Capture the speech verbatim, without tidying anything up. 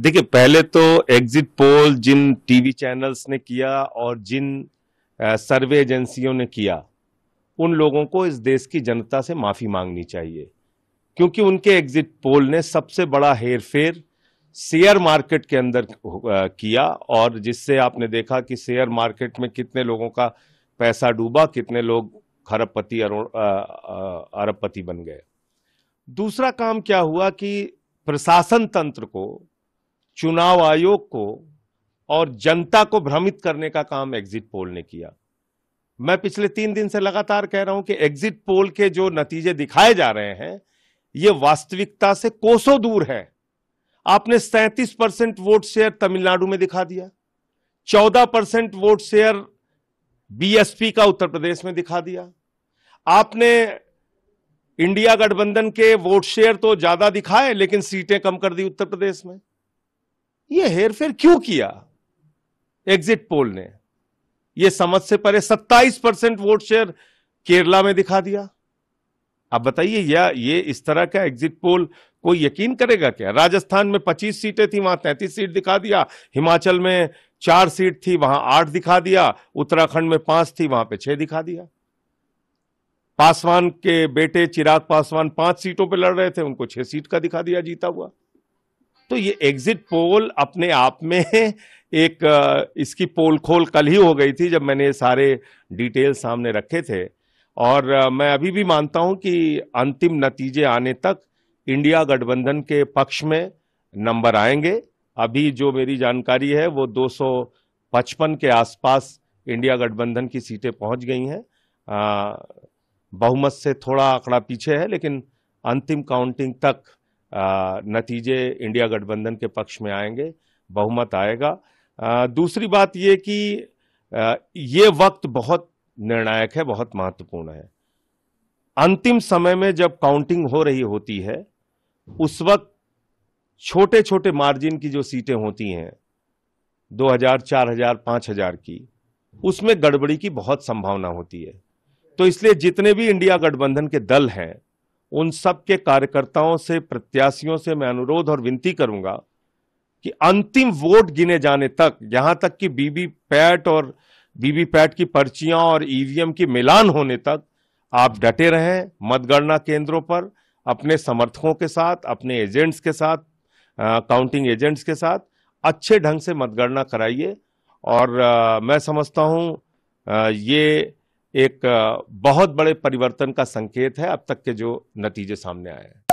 देखिए, पहले तो एग्जिट पोल जिन टीवी चैनल्स ने किया और जिन सर्वे एजेंसियों ने किया, उन लोगों को इस देश की जनता से माफ़ी मांगनी चाहिए, क्योंकि उनके एग्जिट पोल ने सबसे बड़ा हेरफेर शेयर मार्केट के अंदर किया, और जिससे आपने देखा कि शेयर मार्केट में कितने लोगों का पैसा डूबा, कितने लोग खरबपति अरबपति बन गए। दूसरा काम क्या हुआ कि प्रशासन तंत्र को, चुनाव आयोग को और जनता को भ्रमित करने का काम एग्जिट पोल ने किया। मैं पिछले तीन दिन से लगातार कह रहा हूं कि एग्जिट पोल के जो नतीजे दिखाए जा रहे हैं ये वास्तविकता से कोसों दूर है। आपने सैंतीस परसेंट वोट शेयर तमिलनाडु में दिखा दिया, चौदह परसेंट वोट शेयर बीएसपी का उत्तर प्रदेश में दिखा दिया, आपने इंडिया गठबंधन के वोट शेयर तो ज्यादा दिखाए लेकिन सीटें कम कर दी उत्तर प्रदेश में। यह हेरफेर क्यों किया एग्जिट पोल ने? यह समझ से परे सत्ताईस परसेंट वोट शेयर केरला में दिखा दिया। आप बताइए, या ये इस तरह का एग्जिट पोल कोई यकीन करेगा क्या? राजस्थान में पच्चीस सीटें थी, वहां तैंतीस सीट दिखा दिया, हिमाचल में चार सीट थी, वहां आठ दिखा दिया, उत्तराखंड में पांच थी, वहां पे छह दिखा दिया। पासवान के बेटे चिराग पासवान पांच सीटों पे लड़ रहे थे, उनको छह सीट का दिखा दिया जीता हुआ। तो ये एग्जिट पोल अपने आप में एक, इसकी पोल खोल कल ही हो गई थी जब मैंने सारे डिटेल सामने रखे थे, और मैं अभी भी मानता हूं कि अंतिम नतीजे आने तक इंडिया गठबंधन के पक्ष में नंबर आएंगे। अभी जो मेरी जानकारी है वो दो सौ पचपन के आसपास इंडिया गठबंधन की सीटें पहुंच गई हैं, बहुमत से थोड़ा आंकड़ा पीछे है, लेकिन अंतिम काउंटिंग तक आ, नतीजे इंडिया गठबंधन के पक्ष में आएंगे, बहुमत आएगा। आ, दूसरी बात ये कि आ, ये वक्त बहुत निर्णायक है, बहुत महत्वपूर्ण है। अंतिम समय में जब काउंटिंग हो रही होती है उस वक्त छोटे छोटे मार्जिन की जो सीटें होती हैं दो हज़ार, चार हज़ार, पाँच हज़ार की, उसमें गड़बड़ी की बहुत संभावना होती है। तो इसलिए जितने भी इंडिया गठबंधन के दल हैं उन सब के कार्यकर्ताओं से, प्रत्याशियों से मैं अनुरोध और विनती करूंगा कि अंतिम वोट गिने जाने तक, यहां तक कि वी वी पैट और वी वी पैट की पर्चियां और ई वी एम की मिलान होने तक आप डटे रहें मतगणना केंद्रों पर, अपने समर्थकों के साथ, अपने एजेंट्स के साथ, काउंटिंग uh, एजेंट्स के साथ अच्छे ढंग से मतगणना कराइए। और uh, मैं समझता हूं uh, ये एक uh, बहुत बड़े परिवर्तन का संकेत है अब तक के जो नतीजे सामने आए हैं।